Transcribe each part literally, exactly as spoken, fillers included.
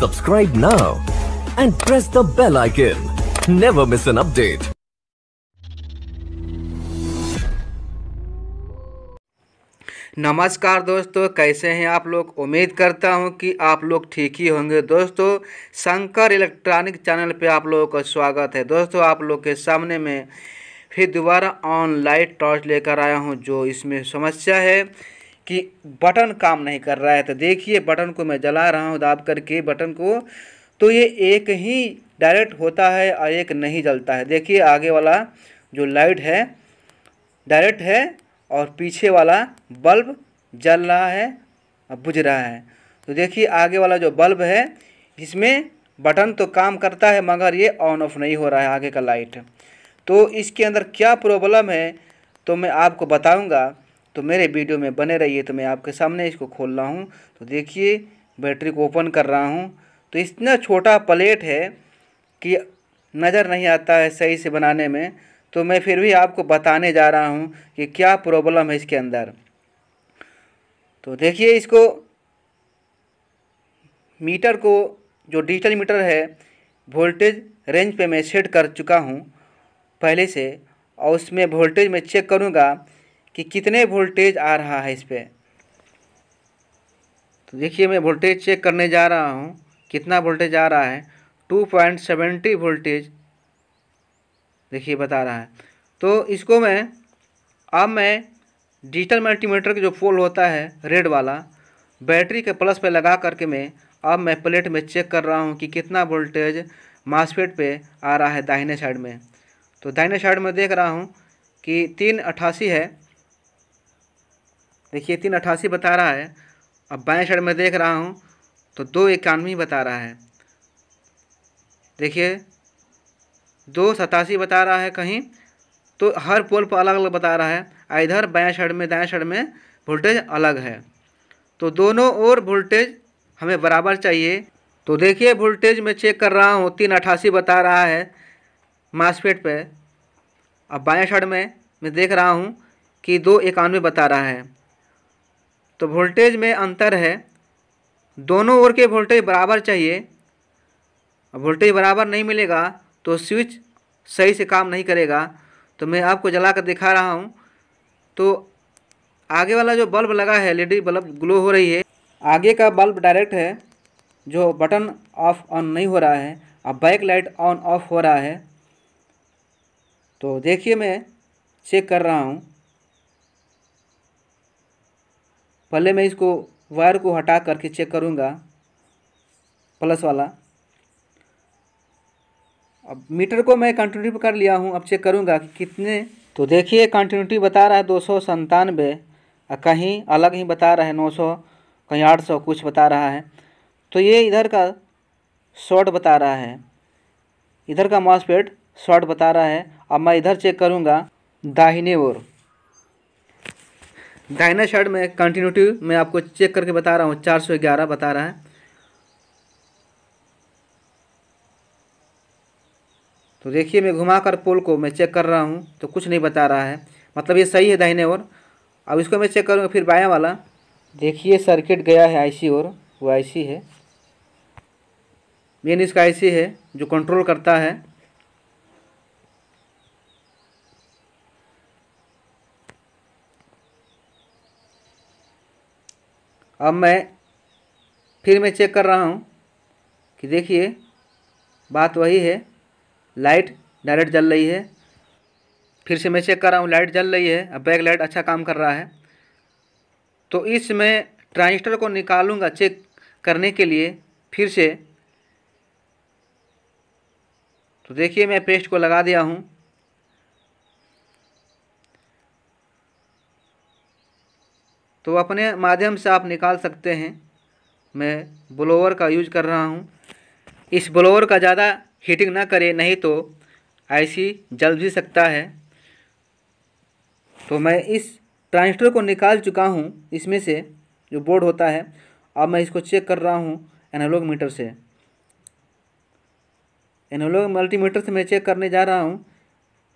Subscribe now and press the bell icon. Never miss an update. नमस्कार दोस्तों, कैसे हैं आप लोग। उम्मीद करता हूं कि आप लोग ठीक ही होंगे। दोस्तों, शंकर इलेक्ट्रॉनिक चैनल पे आप लोगों का स्वागत है। दोस्तों, आप लोग के सामने में फिर दोबारा ऑनलाइट टॉर्च लेकर आया हूं। जो इसमें समस्या है कि बटन काम नहीं कर रहा है। तो देखिए, बटन को मैं जला रहा हूँ दाब करके बटन को, तो ये एक ही डायरेक्ट होता है और एक नहीं जलता है। देखिए, आगे वाला जो लाइट है डायरेक्ट है और पीछे वाला बल्ब जल रहा है और बुझ रहा है। तो देखिए, आगे वाला जो बल्ब है इसमें बटन तो काम करता है मगर ये ऑन ऑफ नहीं हो रहा है आगे का लाइट। तो इसके अंदर क्या प्रॉब्लम है तो मैं आपको बताऊंगा। तो मेरे वीडियो में बने रहिए। तो मैं आपके सामने इसको खोल रहा हूँ। तो देखिए, बैटरी को ओपन कर रहा हूँ। तो इतना छोटा प्लेट है कि नज़र नहीं आता है सही से बनाने में। तो मैं फिर भी आपको बताने जा रहा हूँ कि क्या प्रॉब्लम है इसके अंदर। तो देखिए, इसको मीटर को जो डिजिटल मीटर है वोल्टेज रेंज पे मैं सेट कर चुका हूँ पहले से, और उसमें वोल्टेज मैं चेक करूँगा कि कितने वोल्टेज आ रहा है इस पर। तो देखिए, मैं वोल्टेज चेक करने जा रहा हूँ कितना वोल्टेज आ रहा है। टू पॉइंट सेवेंटी वोल्टेज देखिए बता रहा है। तो इसको मैं अब मैं डिजिटल मल्टीमीटर के जो पोल होता है रेड वाला बैटरी के प्लस पे लगा करके मैं अब मैं प्लेट में चेक कर रहा हूँ कि कितना वोल्टेज मास्फेट पे आ रहा है दाहिने साइड में। तो दाहिने साइड में देख रहा हूँ कि तीन अट्ठासी है। देखिए, तीन अट्ठासी बता रहा है। अब बाएँ साइड में देख रहा हूँ तो दो इक्यानवे बता रहा है। देखिए, दो सतासी बता रहा है कहीं। तो हर पोल पर अलग अलग बता रहा है। इधर बाएं साइड में दाएं साइड में वोल्टेज अलग है। तो दोनों ओर वोल्टेज हमें बराबर चाहिए। तो देखिए, वोल्टेज मैं चेक कर रहा हूँ तीन अट्ठासी बता रहा है मास्फेट पे। अब बाएं साइड में मैं देख रहा हूँ कि दो इक्यानवे बता रहा है। तो वोल्टेज में अंतर है। दोनों ओर के वोल्टेज बराबर चाहिए। वोल्टेज बराबर नहीं मिलेगा तो स्विच सही से काम नहीं करेगा। तो मैं आपको जला कर दिखा रहा हूँ। तो आगे वाला जो बल्ब लगा है एलईडी बल्ब ग्लो हो रही है। आगे का बल्ब डायरेक्ट है जो बटन ऑफ ऑन नहीं हो रहा है। अब बैक लाइट ऑन ऑफ हो रहा है। तो देखिए, मैं चेक कर रहा हूँ। पहले मैं इसको वायर को हटा करके चेक करूँगा प्लस वाला। अब मीटर को मैं कंटिन्यूटी कर लिया हूँ। अब चेक करूँगा कि कितने। तो देखिए, कंटिन्यूटी बता रहा है दो सौ संतानवे, कहीं अलग ही बता रहा है नौ सौ, कहीं आठ सौ कुछ बता रहा है। तो ये इधर का शॉर्ट बता रहा है, इधर का मॉसफेट शॉर्ट बता रहा है। अब मैं इधर चेक करूँगा दाहिने ओर दाहिने साइड में कंटिन्यूटी मैं आपको चेक करके बता रहा हूँ चार सौ ग्यारह बता रहा है। तो देखिए, मैं घुमाकर पोल को मैं चेक कर रहा हूँ तो कुछ नहीं बता रहा है। मतलब ये सही है दाहिने ओर। अब इसको मैं चेक करूँगा फिर बायां वाला। देखिए, सर्किट गया है आईसी ओर। वो आईसी है, मेन इसका आईसी है जो कंट्रोल करता है। अब मैं फिर मैं चेक कर रहा हूँ कि देखिए, बात वही है, लाइट डायरेक्ट जल रही है। फिर से मैं चेक कर रहा हूँ, लाइट जल रही है। अब बैक लाइट अच्छा काम कर रहा है। तो इसमें ट्रांजिस्टर को निकालूंगा चेक करने के लिए फिर से। तो देखिए, मैं पेस्ट को लगा दिया हूँ। तो अपने माध्यम से आप निकाल सकते हैं। मैं ब्लोअर का यूज कर रहा हूँ। इस ब्लोअर का ज़्यादा हीटिंग ना करे, नहीं तो आईसी जल भी सकता है। तो मैं इस ट्रांजिस्टर को निकाल चुका हूँ इसमें से जो बोर्ड होता है। अब मैं इसको चेक कर रहा हूँ एनालॉग मीटर से। एनालॉग मल्टीमीटर से मैं चेक करने जा रहा हूँ।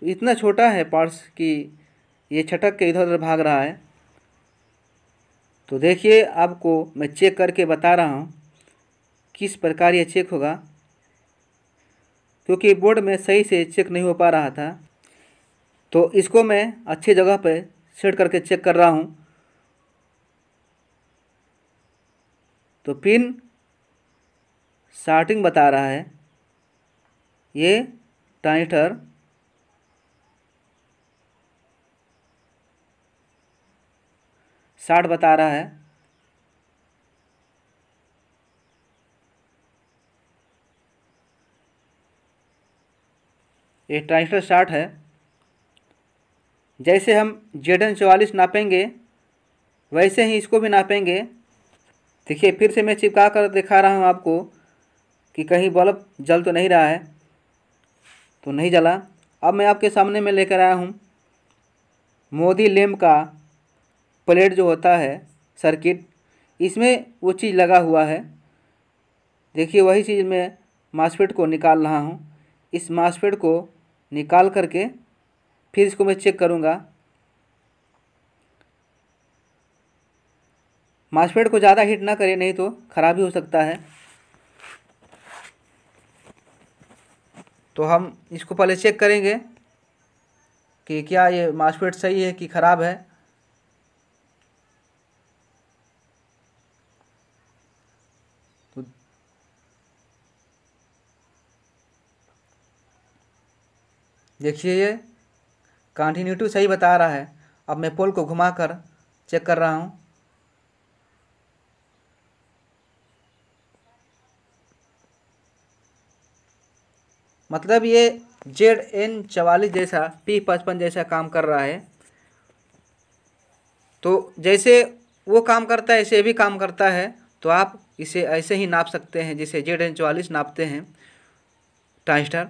तो इतना छोटा है पार्ट्स कि ये छटक के इधर उधर भाग रहा है। तो देखिए, आपको मैं चेक करके बता रहा हूँ किस प्रकार यह चेक होगा, क्योंकि बोर्ड में सही से चेक नहीं हो पा रहा था। तो इसको मैं अच्छी जगह पर सेट करके चेक कर रहा हूँ। तो पिन शॉर्टिंग बता रहा है, ये ट्रांजिस्टर शॉर्ट बता रहा है। ये ट्रांजिस्टर शॉर्ट है। जैसे हम Z N चौवालीस नापेंगे वैसे ही इसको भी नापेंगे। देखिए फिर से मैं चिपका कर दिखा रहा हूँ आपको कि कहीं बल्ब जल तो नहीं रहा है। तो नहीं जला। अब मैं आपके सामने में लेकर आया हूँ मोदी लैम्प का प्लेट जो होता है सर्किट, इसमें वो चीज़ लगा हुआ है। देखिए वही चीज़ मैं मास्फेट को निकाल रहा हूँ। इस मास्फेट को निकाल करके फिर इसको मैं चेक करूँगा। मास्फेट को ज़्यादा हीट ना करें, नहीं तो ख़राब ही हो सकता है। तो हम इसको पहले चेक करेंगे कि क्या ये मास्फेट सही है कि ख़राब है। तो देखिए ये कंटिन्यूटी सही बता रहा है। अब मैं पोल को घुमाकर चेक कर रहा हूँ। मतलब ये Z N चौवालीस जैसा P पचपन जैसा काम कर रहा है। तो जैसे वो काम करता है ऐसे भी काम करता है। तो आप इसे ऐसे ही नाप सकते हैं जैसे Z N चौवालीस नापते हैं ट्रांजिस्टर।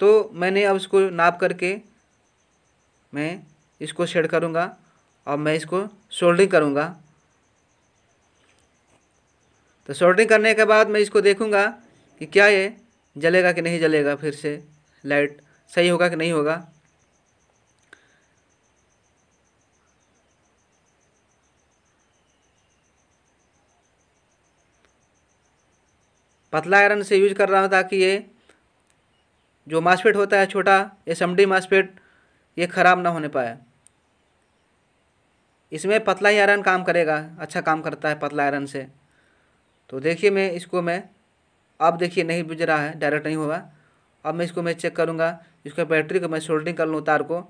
तो मैंने अब इसको नाप करके मैं इसको सेट करूँगा और मैं इसको सोल्डरिंग करूँगा। तो सोल्डरिंग करने के बाद मैं इसको देखूँगा कि क्या ये जलेगा कि नहीं जलेगा, फिर से लाइट सही होगा कि नहीं होगा। पतला आयरन से यूज कर रहा हूँ ताकि ये जो मास्फेट होता है छोटा एस एम डी मास्फेट ये ख़राब ना होने पाए। इसमें पतला ही आयरन काम करेगा, अच्छा काम करता है पतला आयरन से। तो देखिए मैं इसको मैं अब देखिए नहीं बुझ रहा है, डायरेक्ट नहीं हुआ। अब मैं इसको मैं चेक करूँगा, इसका बैटरी को मैं सोल्डरिंग कर लूँ तार को,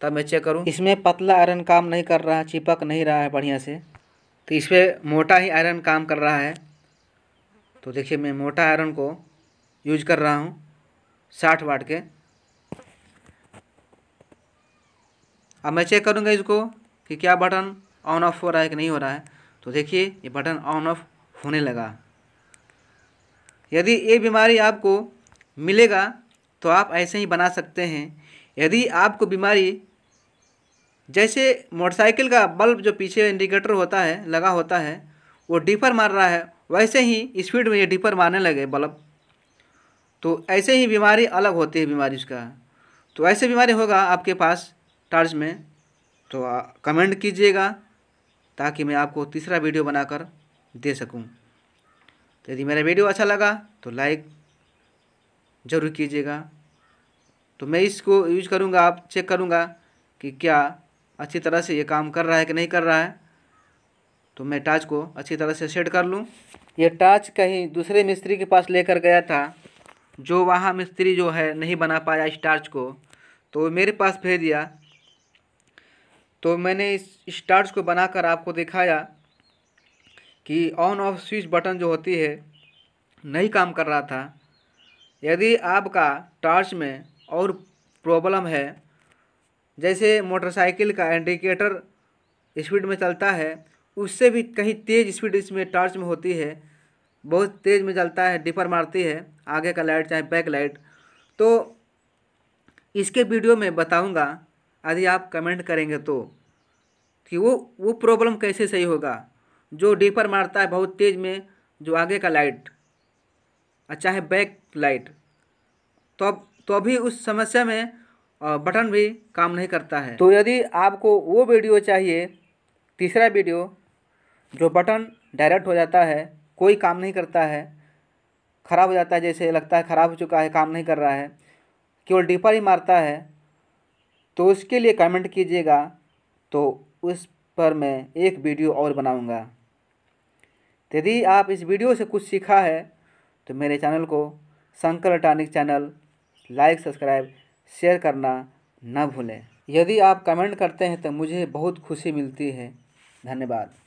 तब मैं चेक करूँ। इसमें पतला आयरन काम नहीं कर रहा है, चिपक नहीं रहा है बढ़िया से। तो इस पर मोटा ही आयरन काम कर रहा है। तो देखिए मैं मोटा आयरन को यूज कर रहा हूँ साठ वाट के। अब मैं चेक करूँगा इसको कि क्या बटन ऑन ऑफ हो रहा है कि नहीं हो रहा है। तो देखिए ये बटन ऑन ऑफ होने लगा। यदि ये बीमारी आपको मिलेगा तो आप ऐसे ही बना सकते हैं। यदि आपको बीमारी जैसे मोटरसाइकिल का बल्ब जो पीछे इंडिकेटर होता है लगा होता है वो डिपर मार रहा है, वैसे ही स्पीड में ये डिपर मारने लगे बल्ब। तो ऐसे ही बीमारी अलग होती है बीमारी उसका। तो ऐसे बीमारी होगा आपके पास टार्च में तो कमेंट कीजिएगा ताकि मैं आपको तीसरा वीडियो बनाकर दे सकूं। तो यदि मेरा वीडियो अच्छा लगा तो लाइक ज़रूर कीजिएगा। तो मैं इसको यूज करूँगा, आप चेक करूँगा कि क्या अच्छी तरह से ये काम कर रहा है कि नहीं कर रहा है। तो मैं टॉर्च को अच्छी तरह से सेट कर लूँ। ये टॉर्च कहीं दूसरे मिस्त्री के पास लेकर गया था, जो वहाँ मिस्त्री जो है नहीं बना पाया इस टॉर्च को, तो मेरे पास भेज दिया। तो मैंने इस, इस टॉर्च को बनाकर आपको दिखाया कि ऑन ऑफ स्विच बटन जो होती है नहीं काम कर रहा था। यदि आपका टॉर्च में और प्रॉब्लम है जैसे मोटरसाइकिल का इंडिकेटर स्पीड में चलता है उससे भी कहीं तेज़ स्पीड इसमें टॉर्च में होती है, बहुत तेज़ में चलता है, डिपर मारती है आगे का लाइट चाहे बैक लाइट। तो इसके वीडियो में बताऊंगा यदि आप कमेंट करेंगे तो, कि वो वो प्रॉब्लम कैसे सही होगा जो डिपर मारता है बहुत तेज़ में जो आगे का लाइट अच्छा है बैक लाइट। तो अब तो अभी उस समस्या में बटन भी काम नहीं करता है। तो यदि आपको वो वीडियो चाहिए तीसरा वीडियो जो बटन डायरेक्ट हो जाता है कोई काम नहीं करता है ख़राब हो जाता है, जैसे लगता है ख़राब हो चुका है, काम नहीं कर रहा है, केवल डिपर ही मारता है, तो उसके लिए कमेंट कीजिएगा, तो उस पर मैं एक वीडियो और बनाऊंगा। यदि आप इस वीडियो से कुछ सीखा है तो मेरे चैनल को Shankar electronic channel like subscribe share करना ना भूलें। यदि आप कमेंट करते हैं तो मुझे बहुत खुशी मिलती है। धन्यवाद।